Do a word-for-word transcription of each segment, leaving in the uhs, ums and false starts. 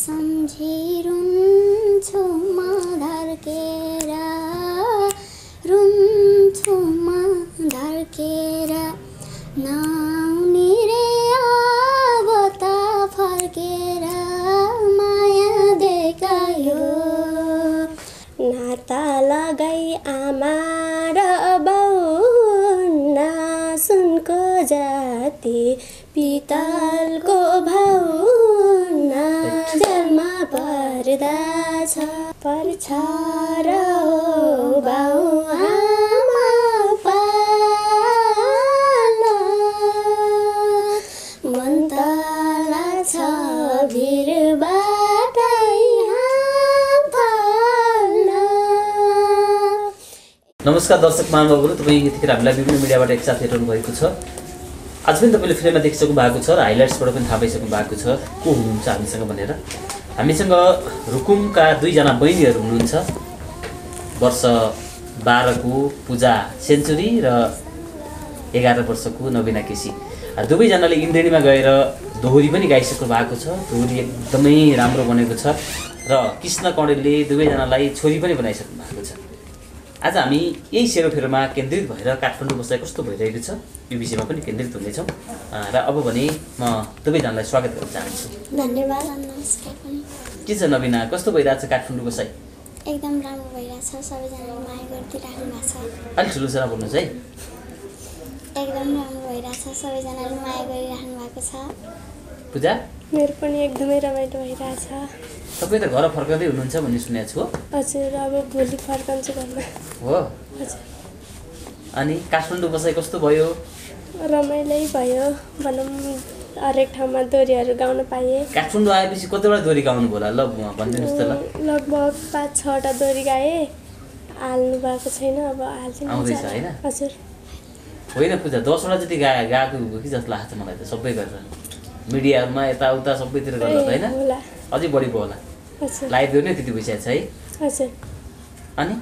सम्झिरुन्छु म धर्केरा रुन्छु म धर्केरा नआउने रे अब त फर्केर माया देखायो नाता लगाई आमा र बाउ ना सुनको जाति पितलको भाउ जन्म पर्दा छ पर्छ र बाउ आमा पाला मन्तला छ भिरबाटै हाम्ला। नमस्कार दर्शक महानुभावहरु, तपाई यतिखेर हामीलाई विभिन्न मिडियाबाट एकसाथ हेरिरहनु भएको छ। आज भी तब फिल्म में देखिसक्नु भएको छ, हाइलाइट्सबाट पनि थाहा पाइसक्नु भएको छ को हुनुहुन्छ हामीसँग भनेर। हामीसँग रुकुमका दुईजना बहिनीहरू हुनुहुन्छ, वर्ष बाह्र को पूजा सेन्चुरी र एघार वर्ष को नवीना केसी। दुवैजनाले इन्द्रेणीमा गएर दोहोरी पनि गाइसक्नु भएको छ, दोहोरी एकदमै राम्रो बनेको छ र कृष्ण कौडेलले दुवैजनालाई छोरी पनि बनाइसक्नु भएको छ। आज हामी यही सेरोफेरोमा केन्द्रित भएर काठमाडौँ बसाइ कस्तो भइरहेको छ यो विषयमा पनि केन्द्रित हुनेछौँ र अब भने म दुवैजनालाई स्वागत गर्न चाहन्छु। धन्यवाद। नमस्कार। के छ नवीना, कस्तो भइरहेछ काठमाडौँ बसाइ? एकदम राम्रो भइरहेछ, सबैजनाले माया गरिदिराख्नु भएको छ। अलि ठुलोसँग बोल्नुस् है। एकदम राम्रो भइरहेछ, सबैजनाले माया गरिराख्नु भएको छ। पूजा? मेरो पनि एकदमै रमाइलो भइरहेछ। तपाईँ त घर फर्कदै हुनुहुन्छ भन्ने सुनेको छु। हजुर, अब भोलि फर्कन्छु घरमा। हो? हजुर। अनि काठमाडौँ बसाइ कस्तो भयो? रमाइलो भयो भनौँ, हरेक ठाउँमा दोहोरीहरू गाउन पाएँ। काठमाडौँ आएपछि कतिवटा दोहोरी गाउनु होला, ल भनिदिनुहोस् त। ल, लगभग पाँच छवटा दोहोरी गाएँ, हाल्नु भएको छैन, अब हाल्दिनु आउँदैछ हैन? हजुर। होइन पूजा, दसवटा जति गाए गाएको कि जस्तो लाग्छ मलाई त, सबै गरेर मिडियामा यताउता सबैतिर गर्नु होइन, अझै बढी भयो होला। लाइभ गर्ने त्यति भइसकेको छ है। हजुर। अनि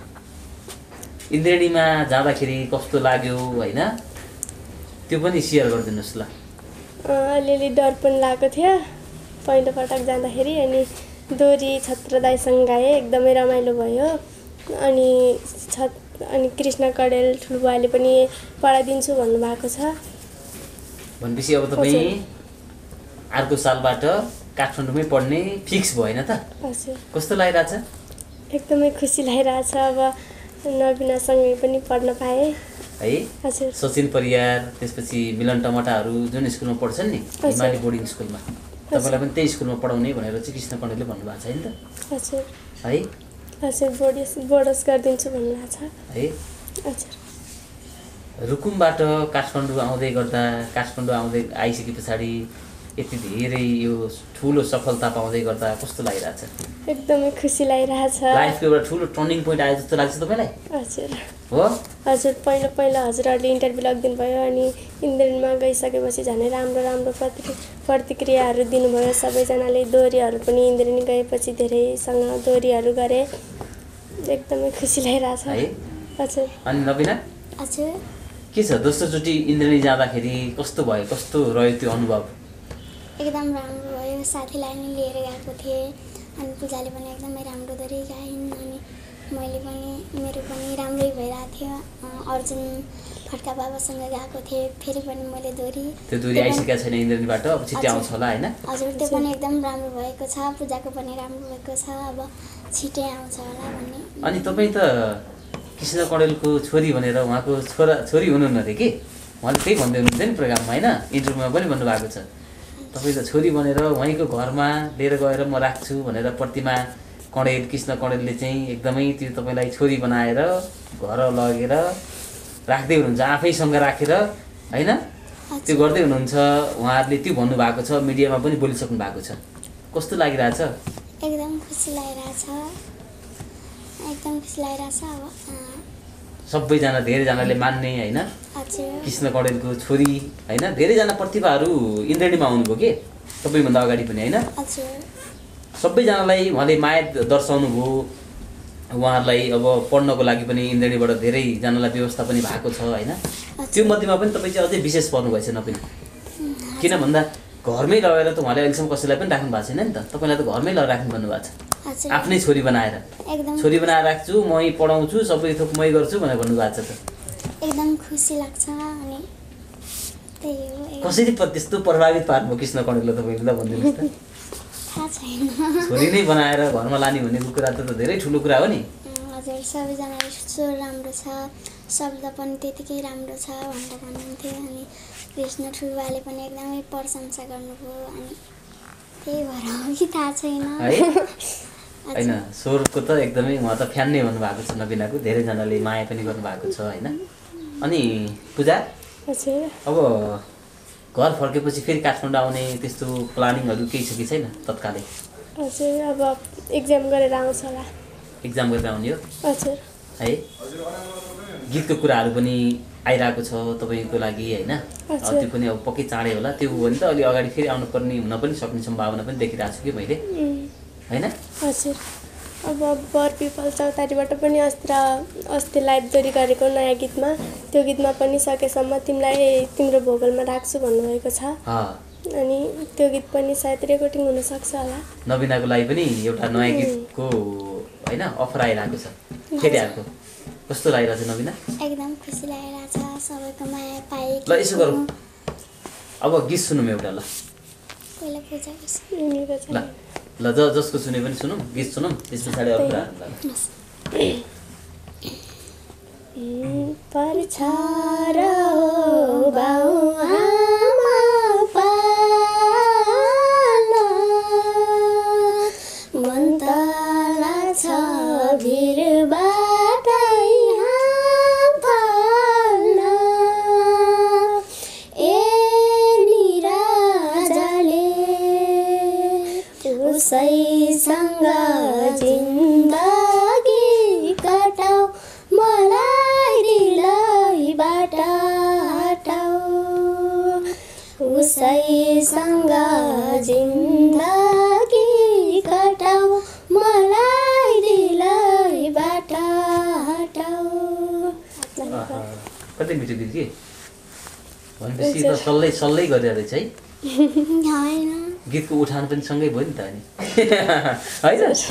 इन्द्रेणीमा जाँदाखेरि कस्तो लाग्यो होइन, त्यो पनि सेयर गरिदिनुहोस् ल। अलिअलि डर पनि लागेको थियो पहिलोपटक जाँदाखेरि, अनि दोहोरी छत्रदाईसँग गाएँ, एकदमै रमाइलो भयो। अनि छत अनि कृष्ण कडेल ठुलबुवाले पनि पढाइदिन्छु भन्नुभएको छ। भनेपछि अब तपाईँ अर्को सालबाट काठमाडौँमै पढ्ने फिक्स भएन त? हजुर। कस्तो लागिरहेछ? एकदमै खुसी लागिरहेछ, अब नवीनासँगै पनि पढ्न पाएँ है। हजुर। सचिन परियार, त्यसपछि मिलन टमाटाहरू जुन स्कुलमा पढ्छन् नि, हिमाली बोर्डिङ स्कुलमा, तपाईँलाई पनि त्यही स्कुलमा पढाउने भनेर चाहिँ कृष्ण पण्डितले भन्नुभएको छ नि त? हजुर। है? हजुर, बोर्डस बोर्डस गरिदिन्छु भन्नुभएको छ है। हजुर। रुकुमबाट काठमाडौँ आउँदै गर्दा, काठमाडौँ आउँदै आइसके पछाडि यति धेरै यो ठुलो सफलता पाउँदै गर्दा कस्तो लागिरहेछ? एकदमै खुसी लागिरहेछ। लाइफको एउटा ठुलो टर्निङ पोइन्ट आयो जस्तो लाग्छ तपाईँलाई? हजुर। हो? हजुर, पहिलो पहिलो हजुरहरूले इन्टरभ्यू लगिदिनु भयो, अनि इन्द्रेणीमा गइसकेपछि झनै राम्रो राम्रो प्रतिक्रियाहरू दिनुभयो सबैजनाले। दोहोरीहरू पनि इन्द्रेणी गएपछि धेरैसँग दोहोरीहरू गरे, एकदमै खुसी लागिरहेछ है। हजुर। अनि नवीना? हजुर। के छ दोस्रोचोटि इन्द्रेणी जाँदाखेरि कस्तो भयो, कस्तो रह्यो त्यो अनुभव? एकदम राम्रो भयो, साथीलाई पनि लिएर गएको थिएँ, अनि पूजाले पनि एकदमै राम्रो दोहोरी गाइन्, अनि मैले पनि मेरो पनि राम्रै भइरहेको थियो। अर्जुन फड्का बाबासँग गएको थिएँ, फेरि पनि मैले दोहोरी त्यो दोहोरी आइसकेको छैन इन्द्रेणीबाट, अब छिट्टै आउँछ होला होइन? हजुर, त्यो पनि एकदम राम्रो भएको छ, पूजाको पनि राम्रो भएको छ, अब छिट्टै आउँछ होला भन्ने। अनि तपाईँ त कृष्ण कौडेलको छोरी भनेर उहाँको छोरा छोरी हुनुहुन्न अरे कि? उहाँले त्यही भन्दै हुनुहुन्थ्यो नि प्रोग्राममा होइन, इन्टरभ्यूमा पनि भन्नुभएको छ। तपाईँ त छोरी बनेर उहाँको घरमा लिएर गएर म राख्छु भनेर प्रतिमा कडेल, कृष्ण कडेलले चाहिँ एकदमै त्यो तपाईँलाई छोरी बनाएर घर लगेर राख्दै हुनुहुन्छ, आफैसँग राखेर होइन, त्यो गर्दै हुनुहुन्छ। उहाँहरूले त्यो भन्नुभएको छ, मिडियामा पनि बोलिसक्नु भएको छ, कस्तो लागिरहेछ? एकदम खुसी लागिरहेछ, एकदम खुसी लागिरहेछ। अब सबैजना धेरैजनाले मान्ने होइन, कृष्ण कौडेलको छोरी होइन, धेरैजना प्रतिभाहरू इन्द्रेणीमा आउनुभयो कि सबैभन्दा अगाडि पनि होइन? सबैजनालाई उहाँले माया दर्शाउनु भयो, उहाँहरूलाई अब पढ्नको लागि पनि इन्द्रेणीबाट धेरैजनालाई व्यवस्था पनि भएको छ होइन? त्यो मध्येमा पनि तपाईँ चाहिँ अझै विशेष पर्नुभएछ नवीना, किन भन्दा घरमै लगेर त उहाँले अहिलेसम्म कसैलाई पनि राख्नु भएको छैन नि त। तपाईलाई त घरमै लगेर राख्नु भन्नु भएको छ, आफ्नै छोरी बनाएर। छोरी बनाएर राख्छु, मै पढाउँछु, सबै थोक मै गर्छु भनेर भन्नु भएको छ। एकदम खुसी लाग्छ अनि त्यही हो। कसरी त्यस्तो प्रभावित पार्नु कृष्ण कणेलले तपाईले त भन्दिनुस् त? थाहा छैन। छोरी नै बनाएर घरमा लानी भन्ने कुरा त धेरै ठुलो कुरा हो नि। हजुर, सबैजनाले सोच्छु राम्रो छ, शब्द पनि त्यतिकै राम्रो छ भनेर भन्नुहुन्थ्यो। अनि कृष्ण ठुलबाले पनि एकदमै प्रशंसा गर्नुभयो अनि त्यही भएर हो कि थाहा छैन हैन। स्वरूपको त एकदमै उहाँ त फ्यान नै भन्नुभएको छ, नबिनाको धेरैजनाले माया पनि गर्नुभएको छ हैन। अनि पूजा अब घर फर्केपछि फेरि काठमाडौँ आउने त्यस्तो प्लानिङहरु केही छ कि छैन तत्कालै? हजुर, अब एक्जाम गरेर आउँछ होला। एक्जाम गरेर आउने हो? हजुर। है गीतको कुराहरु पनि आइराको छ तपाईको लागि हैन? त्यो पनि अब पक्कै चाँडै होला। त्यो हो नि त अलि अगाडि फेरि आउनु पर्ने हुन पनि सक्ने सम्भावना पनि देखिरहेको छु कि मैले हैन? हजुर, अब बर पीपल चौतारीबाट पनि अस्त्र अस्ति लाइभ जरी गरेको नयाँ गीतमा त्यो गीतमा पनि सकेसम्म तिमीलाई तिम्रो भोकलमा राख्छु भन्नुभएको छ। अनि त्यो गीत पनि सायद रेकर्डिङ हुन सक्छ होला। नबिनाको लागि पनि एउटा नयाँ गीतको हैन अफर आइराको छ केटाहरुको, कस्तो लागिरहेछ नबिना? एकदम खुसी लागिरहेछ, सबैको माया पाए। ल यसो गरौँ, अब गीत सुनौँ एउटा। ल पहिला पूजा सुन्ने गर्छ। ल ज जसको सुने पनि सुनौँ, गीत सुनौँ, त्यसपछि अरु कुरा गर्छौँ। पर्छ र हो बाउ आमा पाला मन तला छ भिरबा संग जिंदगी कटाऊ मलाई दिलाई बाटा हटाऊ। उसै संग जिंदगी कटाऊ मलाई दिलाई बाटा हटाऊ। कति मिठो गीत के भनेपछि त सल्लै सल्लै गरेर चाहिँ हैन गीत को उठान पनि सँगै भयो नि त अनि हैन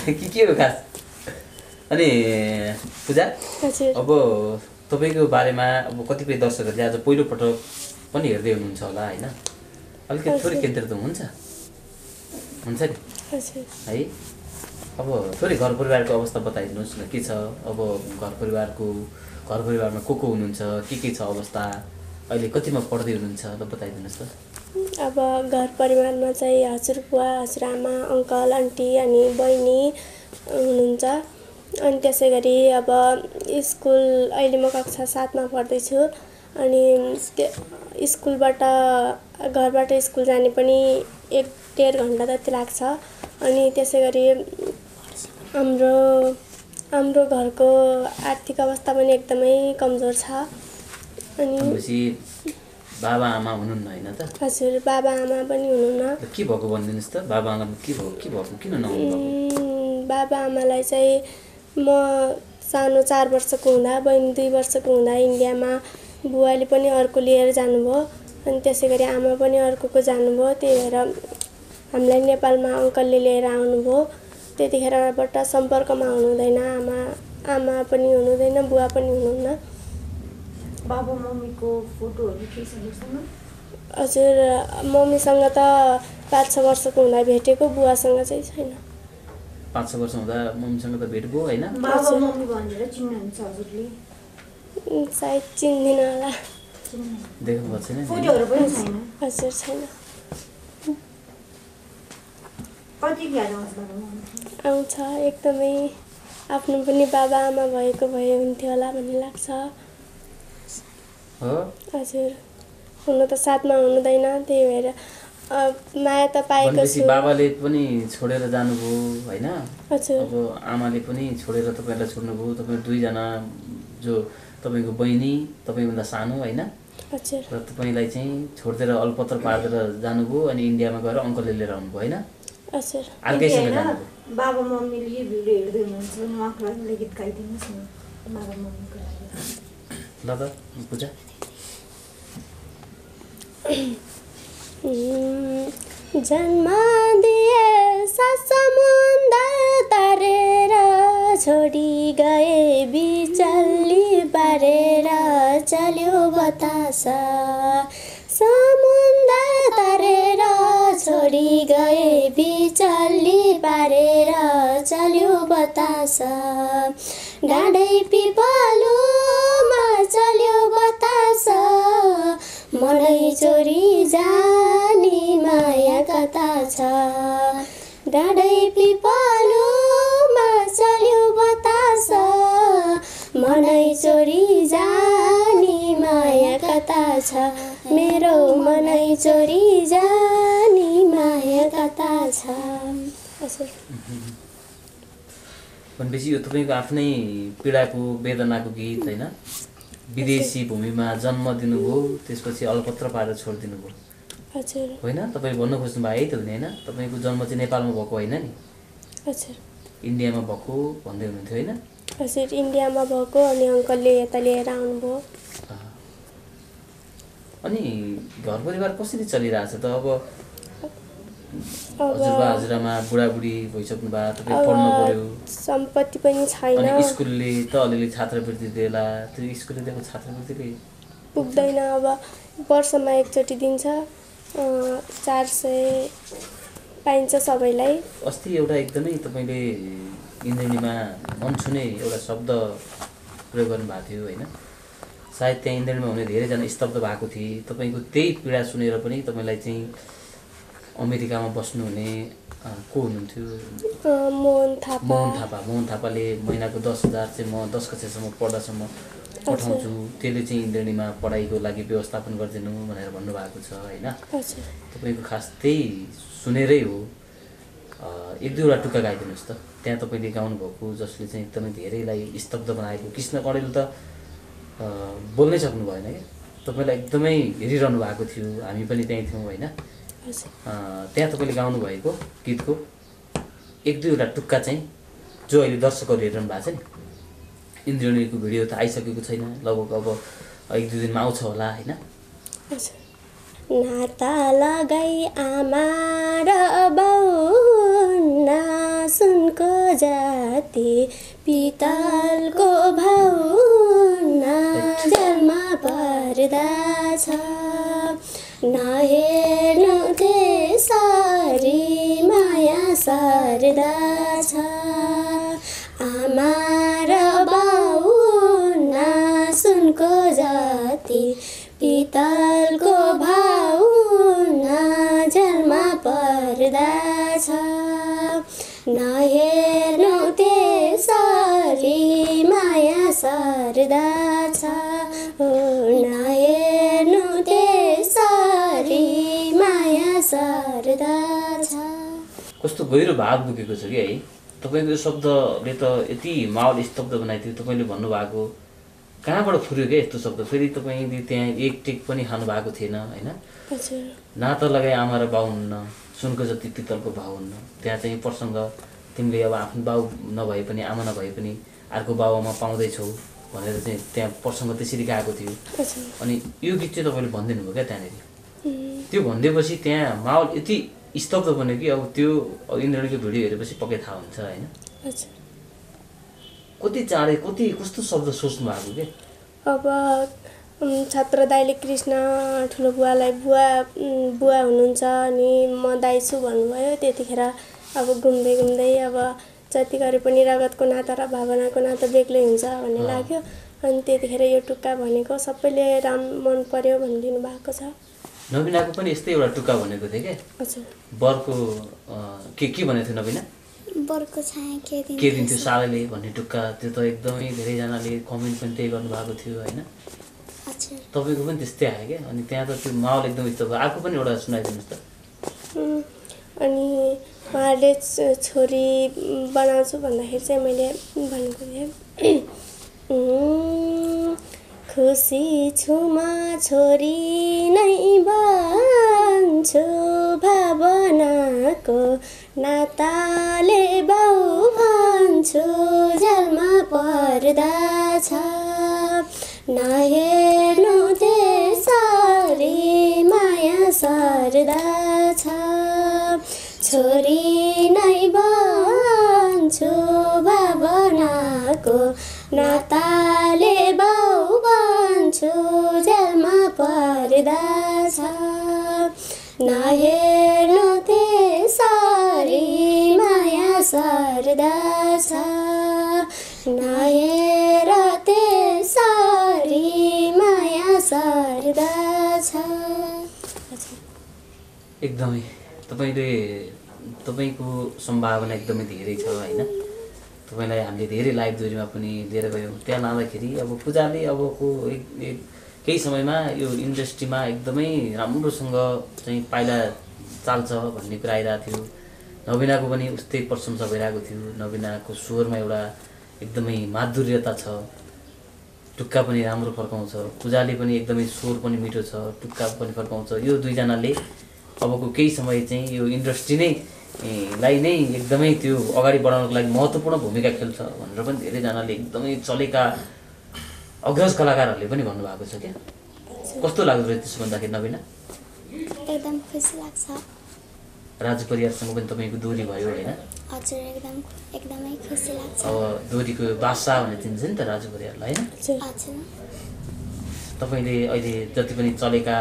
के के हो खास? अनि पूजा अब तपाईको बारेमा अब कतिपय दर्शकहरुले आज पहिलो पटक पनि हेर्दै हुनुहुन्छ होला हैन? अलिकति थोरै केन्द्र त हुन्छ हुन्छ नि है। अब थोरै घर परिवारको अवस्था बताइदिनुस् न, के छ अब घर परिवारको, घर परिवारमा को को हुनुहुन्छ, के के छ अवस्था, अहिले कतिमा पढ्दै हुनुहुन्छ त बताइदिनुस् त। अब घर परिवारमा चाहिँ हजुरबुवा, हजुरआमा, अंकल, आन्टी अनि बहिनी हुनुहुन्छ। अनि त्यसै गरी अब स्कुल, अहिले म कक्षा सातमा पढ्दैछु अनि स्कुलबाट घरबाट स्कुल जाने पनि एक डेढ घन्टा जति लाग्छ। अनि त्यसै गरी हाम्रो हाम्रो घरको आर्थिक अवस्था पनि एकदमै कमजोर छ। अनि बाबा आमा हुनुहुन्न हैन त? हजुर, बाबा आमा पनि हुनुहुन्न। के भएको भन्दिनुस् त? बाबा आमा के भयो, के भएको, किन नहुनु भएको? बाबा आमालाई चाहिँ म सानो चार वर्षको हुँदा, बहिनी दुई वर्षको हुँदा इन्डियामा बुवाले पनि अर्को लिएर जानुभयो अनि त्यसै गरी आमा पनि अर्कोको जानुभयो। त्यही भएर हामीलाई नेपालमा अंकलले लिएर आउनुभयो। त्यतिखेरबाट सम्पर्कमा हुनुहुँदैन, आमा आमा पनि हुनुहुँदैन, बुवा पनि हुनुहुन्न। बाबा मम्मीको फोटोहरु के छ जसमा? हजुर, मम्मीसँग त पाँच छ वर्षको हुँदा भेटेको, बुवासँग चाहिँ छैन। पाँच छ वर्ष हुँदा मम्मीसँग त भेट भयो हैन? बाबा मम्मी भनेर चिन्नुहुन्छ हजुरले? सायद चिन्दिन होला, देख्नु भएको छैन, फोटोहरु पनि छैन। हजुर, छैन। कति ग्यार आउँछ एकदमै आफ्नो पनि बाबा आमा भएको भए हुन्थ्यो होला भन्ने लाग्छ। हजुर, हुन त साथमा हुनुहुँदैन त्यही भएर माया त पाएको छु। बाबाले पनि छोडेर जानुभयो हैन? हजुर। अब आमाले पनि छोडेर तपाईलाई छोड्नुभयो। तपाईँ दुईजना जो तपाईको बहिनी तपाईभन्दा सानो हैन? हजुर। र तपाईलाई चाहिँ छोडेर अल्पत्र पारेर जानुभयो अनि इन्डियामा गएर अंकलले लिएर आउनुभयो हैन? हजुर। अर्कैसँग जानुभयो। बाबा मम्मीले भिडियो हेर्दै हुनुहुन्छ, उहाँलाई गीत गाइदिनुस् न बाबा मम्मीको लागि। ल त पूजा। जन्म दिए समुंदर तारेर छोड़ी गए बिचल्ली बारेर चल्यो बतासा। समुंदर तारेर छोड़ी गए बिचल्ली बारेर चल्यो बतासा। डाँडै पिपलोमा चल्यो बतासा, मनै चोरी जानी माया कता छ। डाँडै पिपलोमा चल्यो बतासा, मनै चोरी जानी माया कता छ। मेरो मनै चोरी जानी माया कता छ। भनेपछि यो तपाईको आफ्नै पीडाको वेदनाको गीत हैन। विदेशी भूमिमा जन्म दिनुभयो, त्यसपछि अलपत्र पारेर छोडिदिनु भयो। हजुर हैन, तपाई भन्न खोज्नु भए त हुने हैन। तपाईको जन्म चाहिँ नेपालमा भएको हैन नि? हजुर इन्डियामा भएको भन्दै हुनुहुन्थ्यो हैन? हजुर इन्डियामा भएको, अनि अंकलले यता लिएर आउनुभयो। अनि घर परिवार कसरी चलिरहेछ त? अब हजुरबा हजुरआमा बुढाबुढी भइसक्नु भयो, तपाई पढ्न पर्यो, सम्पत्ति पनि छैन। अनि स्कुलले त अलिअलि छात्रवृत्ति दिएला, त्यो स्कुलले दिएको छात्रवृत्तिले पुग्दैन। अब वर्षमा एकचोटि दिन्छ चार सय पाइन्छ सबैलाई। अस्ति एउटा एकदमै तपाईले इन्द्रेणीमा मन छुने एउटा शब्द प्रयोग गर्नुभएको थियो हैन? सायद त्यहाँ इन्द्रेणीमा हुने धेरैजना स्तब्ध भएको थिए। तपाईको त्यही पीडा सुनेर पनि तपाईलाई चाहिँ अमेरिकामा बस्नुहुने को हुनुहुन्थ्यो? मोहन थापा। मोहन थापा मोहन थापाले महिनाको दस हजार चाहिँ म दस कक्षासम्म पढ्दासम्म पठाउँछु, त्यसले चाहिँ इन्द्रेणीमा पढाइको लागि व्यवस्थापन गरिदिनु भनेर भन्नुभएको छ होइन? तपाईँको खास त्यही सुनेरै हो। एक दुईवटा टुक्का गाइदिनुहोस् त, त्यहाँ तपाईँले गाउनुभएको, जसले चाहिँ एकदमै धेरैलाई स्तब्ध बनाएको। कृष्ण कडेल त बोल्नै सक्नु भएन क्या, तपाईँलाई एकदमै हेरिरहनु भएको थियो, हामी पनि त्यहीँ थियौँ होइन? त्यहाँ तपाईले गाउनु भएको गीतको एक दुईवटा टुक्का चाहिँ जो अहिले दर्शकहरु हेरिरहनु भएको छ नि, इन्द्रेणीको भिडियो त आइसकेको छैन, लगभग अब एक दुई दिनमा आउँछ होला हैन? नाता लगाई आमा र बाउ नासुनको जाति पितलको भाउ नाजलमा पर्दछ। नहेर्नु ते सारी माया सर्दछ। आमा र बाउ नासुनको जाति पितलको भाउ नाजलमा पर्दछ। नहेर्नु ते सारी माया सर्दछ। नहेर्नु ते कस्तो गहिरो भाव बोकेको छ कि है? तपाईको शब्दले त यति माहौल स्तब्ध बनाइदियो। तपाईले भन्नुभएको कहाँबाट फुर्यो क्या यस्तो शब्द? फेरि तपाईँले त्यहाँ एक टिक पनि खानु भएको थिएन होइन? नाता लगाए आमा र बाउ हुन्न, सुनको जति पितलको भाउ हुन्न। त्यहाँ चाहिँ प्रसङ्ग तिमीले अब आफ्नो बाउ नभए पनि आमा नभए पनि अर्को बाउमा पाउँदैछौ भनेर चाहिँ त्यहाँ प्रसङ्ग त्यसरी गाएको थियो। अनि यो गीत चाहिँ तपाईँले भनिदिनु भयो क्या त्यहाँनिर? त्यो भन्देपछि त्यहाँ माहौल यति स्तब्ध बन्यो कि अब त्यो इन्द्रेणीको भिडियो हेरेपछि पक्कै थाहा हुन्छ हैन? कति चाँडै कति कस्तो शब्द सोच्नु भएको के? अब छात्र दाइले कृष्ण ठुलो बुवालाई बुवा बुवा हुनुहुन्छ अनि म दाइ छु भन्नुभयो। त्यतिखेर अब घुम्दै घुम्दै अब जति गरे पनि रगतको नाता र भावनाको नाता बेग्लै हुन्छ भन्ने लाग्यो। अनि त्यतिखेर यो टुक्का भनेको सबैले राम मन पर्यो भनिदिनु भएको छ। नवीना को पनि यस्तै एउटा टुक्का भनेको थियो के? हजुर बरको के के भनेको थियो नवीना? बरको छाया के दिन्थ्यो के दिन्थ्यो सालले भन्ने टुक्का। त्यो त एकदमै धेरै जनाले कमेन्ट पनि त्यही गर्नु भएको थियो हैन? हजुर तपाईको पनि त्यस्तै आयो के? अनि त्यहाँ त त्यो माहौल एकदम स्तब्ध। आफू पनि एउटा सुनाइदिनुस् त। अनि उहाँले छोरी बनाउँछु भन्दाखेरि चाहिँ मैले भनेको थिएँ खुसी छु म छोरी नै बन्छु भावनाको नाताले बाउ भन्छु जलमा पर्दछ। नहेर्नु ते सारी माया सर्दछ। छोरी नै बन्छु भावनाको नाताले बाउ बन्छु जेलमा पर्दा छ नहेर्नु त्यसरी माया सर्दा छ नहेर त्यसरी माया सर्दा छ। एकदमै तपाईले तपाईको सम्भावना एकदमै धेरै छ हैन, तपाईलाई हामीले धेरै लाइभ जोरीमा पनि लिएर गयौं। त्यहाँ लाँदाखेरि अब पूजाले अबको केही समयमा यो इन्डस्ट्रीमा एकदमै राम्रोसँग चाहिँ पाइला चाल्छ भन्ने कुरा आइरहेको थियो। नवीनाको पनि उस्तै प्रशंसा भइरहेको थियो। नवीनाको स्वरमा एउटा एकदमै माधुर्यता छ, टुक्का पनि राम्रो फर्काउँछ। पूजाले पनि एकदमै स्वर पनि मिठो छ, टुक्का पनि फर्काउँछ। यो दुई जनाले अबको केही समय चाहिँ यो इन्डस्ट्री नै लाई नै एकदमै त्यो अगाडि बढाउनको लागि महत्त्वपूर्ण भूमिका खेल्छ भनेर पनि धेरैजनाले एकदमै चलेका अग्रज कलाकारहरूले पनि भन्नुभएको छ। क्या कस्तो लाग्यो त्यसो भन्दाखेरि नवीना? एकदम खुसी लाग्छ। राज परिवारसँग पनि तपाईँको दोरी भयो हैन? हजुर, एकदम एकदमै खुसी लाग्छ। अब दोरीको बादशाह भनेर चिन्छ नि त राज परिवारलाई हैन? हजुर। तपाईले अहिले जति पनि चलेका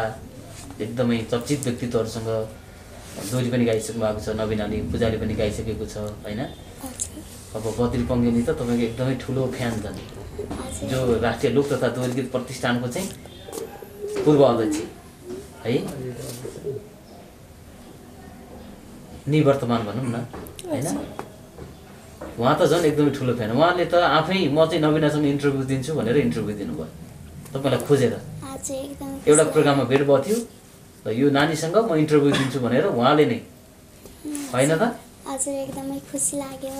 एकदमै चर्चित व्यक्तित्वहरूसँग दोरी पनि गाइसक्नु भएको छ, नवीनाले पूजाले पनि गाइसकेको छ हैन? अब बद्री पङ्गेनी त तपाईँको एकदमै ठुलो फ्यान छ, जो राष्ट्रिय लोक तथा दोहोरी गीत प्रतिष्ठानको चाहिँ पूर्व अध्यक्ष है निवर्तमान भनौँ न हैन? उहाँ त झन् एकदमै ठुलो फ्यान। उहाँले त आफै म चाहिँ नवीनासँग इन्टरभ्यू दिन्छु भनेर इन्टरभ्यू दिनुभयो तपाईँलाई खोजेर। एउटा प्रोग्राममा भेट भएको थियो र यो नानीसँग म इन्टरभ्यू दिन्छु भनेर उहाँले नै, हैन त? हजुर, एकदमै खुसी लाग्यो।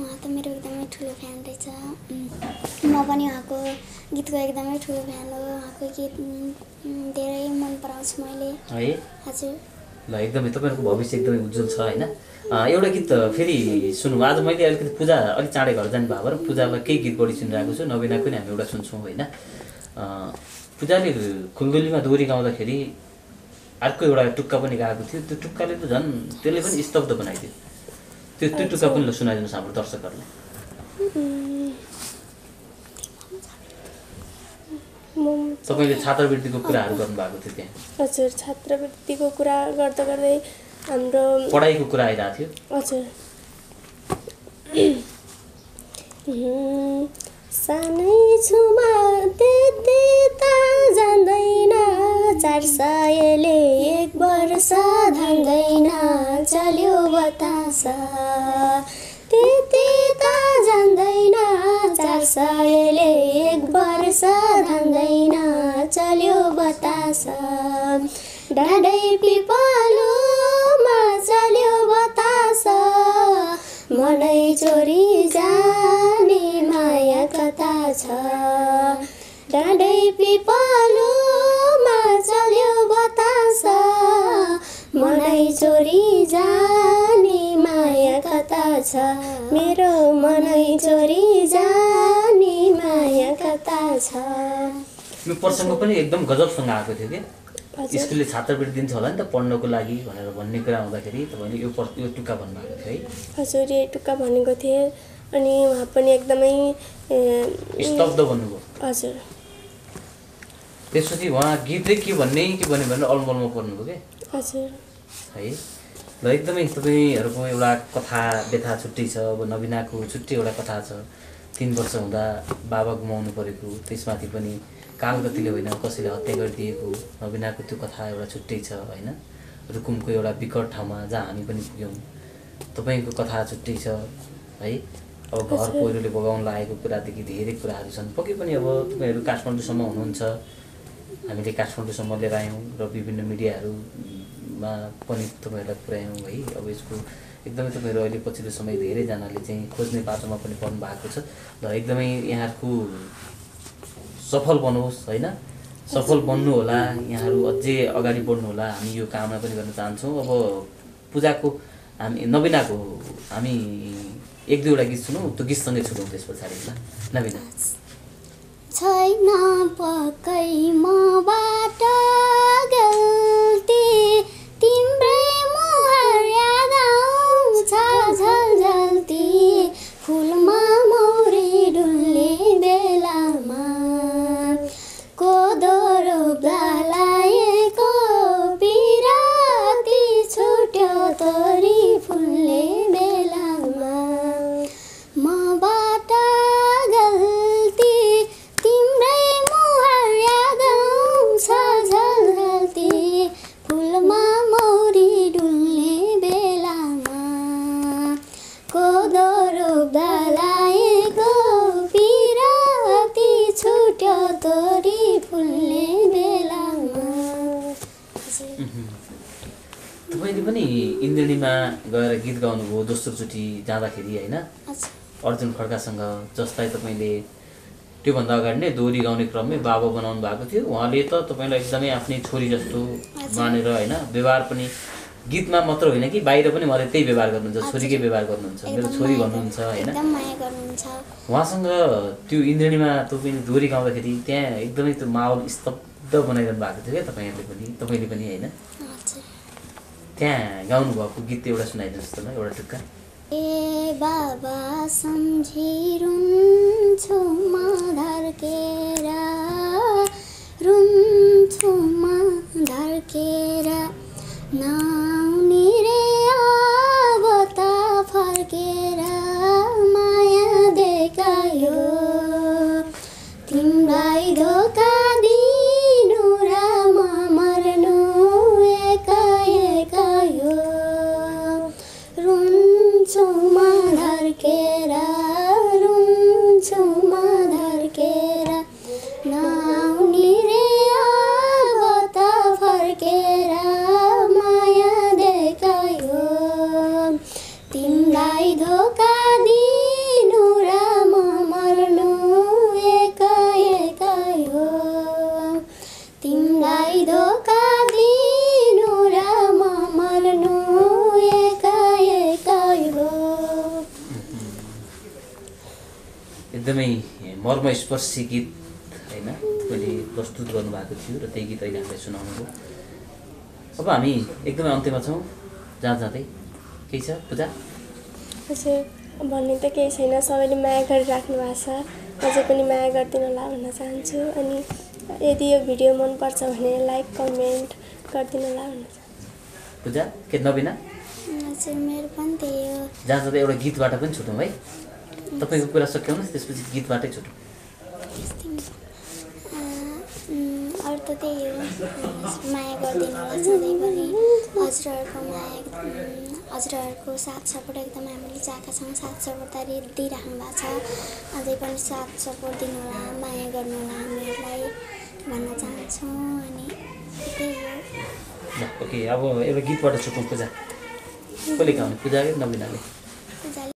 उहाँ त मेरो एकदमै ठुलो फ्यान रहेछ। म पनि उहाँको गीतको एकदमै ठुलो फ्यान हो। उहाँको गीत धेरै मन पराउँछु मैले है। हजुर, ल एकदमै तपाईहरुको भविष्य एकदमै उज्जवल छ हैन? एउटा गीत फेरि सुनौ। आज मैले अलिकति पूजा अलि चाँडै घर जानु भएको र पूजामा केही गीत बढी सुनिरहेको छु। नवीनाको नि हामी एउटा सुन्छौँ हैन? पूजाले खुलदुलीमा दोरी गाउँदाखेरि अर्को एउटा टुक्का पनि गाएको थियो। त्यो टुक्काले त झन् त्यसले पनि स्तब्ध बनाइदियो। त्यो त्यो टुक्का पनि ल सुनाइदिनुहोस् हाम्रो दर्शकहरूलाई। तपाईँले छात्रवृत्तिको कुराहरू गर्नुभएको थियो त्यहाँ? हजुर, छात्रवृत्तिको कुरा गर्दा गर्दै हाम्रो पढाइको कुरा आइरहेको थियो। हजुर, सानै छुमा त्यति त जान्दैन, चार सयले एक वर्ष धान्दैन चल्यो बतास। त्यति त जान्दैन, चार सयले एक वर्ष धान्दैन चल्यो बतास। डाँडै पिपलोमा चल्यो बतास, मनै चोरी जाने माया कता छ। डाँडै पिपलोमा चल्यो बतास, मनै चोरी जाने माया कता छ। मेरो मनै चोरी जाने माया कता छ। यो प्रसङ्ग पनि एकदम गजबसँग आएको थियो। के स्कुलले छात्रवृत्ति दिन्छ होला नि त पढ्नको लागि भनेर भन्ने कुरा हुँदाखेरि तपाईँले यो यो टुक्का भन्नुभएको थियो है? हजुर, यो टुक्का भनेको थिएँ। अनि उहाँ पनि एकदमै स्तब्ध भन्नुभयो। हजुर, त्यसपछि उहाँ गीतै के भन्ने के भन्ने भनेर अलमलमा पर्नुभयो के? हजुर है। ल एकदमै तपाईँहरूको एउटा कथा व्यथा छुट्टै छ। अब नवीनाको छुट्टै एउटा कथा छ। तीन वर्ष हुँदा बाबा गुमाउनु परेको, त्यसमाथि पनि कालगतिले होइन कसैले हत्या गरिदिएको नवीनाको त्यो कथा एउटा छुट्टै छ हैन? रुकुमको एउटा विकट ठाउँमा जहाँ हामी पनि पुग्यौँ, तपाईँको कथा छुट्टै छ है? अब घर पहिरोले बगाउन लागेको कुरादेखि धेरै कुराहरू छन्। पक्कै पनि अब तपाईँहरू काठमाडौँसम्म हुनुहुन्छ, हामीले काठमाडौँसम्म लिएर आयौँ र विभिन्न मिडियाहरूमा पनि तपाईँहरूलाई पुर्यायौँ है। अब यसको एकदमै तपाईँहरू अहिले पछिल्लो समय धेरैजनाले चाहिँ खोज्ने बाटोमा पनि पर्नु भएको छ। र एकदमै यहाँको सफल बनोस् हैन? सफल बन्नु होला, यहाँहरू अझै अगाडि बढ्नु होला, हामी यो कामना पनि गर्न चाहन्छौँ। अब पूजाको हामी नवीनाको हामी एक दुईवटा गीत सुनौँ, त्यो गीतसँगै छुटौँ त्यस पछाडि ल नवीना। छैन पक्कै मबाट गल्ती तिम्रै मुहार याद इंद्रेणी में गएर गीत गाने भो दोस्रोचोटी जी है अर्जुन खड्कासँग जसलाई तपाईले त्यो भन्दा अगाडि नै दोरी गाउने क्रममै बाबा बनाउनु भएको थियो। उहाँले त तपाईलाई एकदमै आफ्नै छोरी जस्तो मानेर हैन व्यवहार पनि गीतमा मात्र होइन कि बाहिर पनि उहाँले त्यही व्यवहार गर्नुहुन्छ, छोरीकै व्यवहार गर्नुहुन्छ, मेरो छोरी भन्नुहुन्छ हैन, एकदम माया गर्नुहुन्छ। उहाँसँग त्यो इन्द्रेणीमा तपाईले दोरी गाउँदाखेरि त्यहाँ एकदमै त्यो माहौल स्तब्ध बनाइरहनु भएको थियो के तपाईले पनि तपाईले पनि हैन। त्यहाँ गाउनु भएको गीत एउटा सुनाइदिनुस् त मलाई एउटा टुक्का। ए बाबा सम्झिरुन् छु म धर्केरा रुन् छु म धर्केरा नाउनी रे अब त फर्केरा माया देखायो तिमलाई धोका दिनु र म मर्नु एका एका यो रुन्छु म धर्केरा रुन्छु म धर्केरा नाउनी रे अब त फर्केरा माया देखायो तिमलाई धोका दिनु र म मर्नु एका एका यो तिमलाई धोका दिनु र म मर्नु एका एका यो। एकदमै मर्मस्पर्शी गीत हैन मैले प्रस्तुत गर्नु भएको थियो र त्यही गीत अहिले हामीले सुनाउनु। अब हामी एकदमै अन्त्यमा छौँ। जहाँ जाँदै के छ पूजा? हजुर भन्ने त केही छैन, सबैले माया गरिराख्नु भएको छ, अझै पनि माया गरिदिनु होला भन्न चाहन्छु। अनि यदि यो भिडियो मनपर्छ भने लाइक कमेन्ट गरिदिनु होला भन्न चाहन्छु। पूजा के नबिना? हजुर मेरो पनि त्यही हो। जहाँ जाँदै एउटा गीतबाट पनि छुटौँ है, तपाईँको कुरा सक्यौँ त्यसपछि गीतबाटै छुटौँ। अर्थ त्यही हो माया गरिदिनु होला सधैँ पनि, हजुरहरूको माया हजुरहरूको साथ सपोर्ट एकदम हामीले चाहेका छौँ, साथ सपोर्ट दिइराख्नु भएको छ, अझै पनि साथ सपोर्ट दिनु होला, माया गर्नु होला हामीहरूलाई भन्न चाहन्छौँ। अनि त्यही हो। ओके अब एउटा गीतबाट छुट्नु। पूजा कसले गाउने? पूजाले नबिनाले?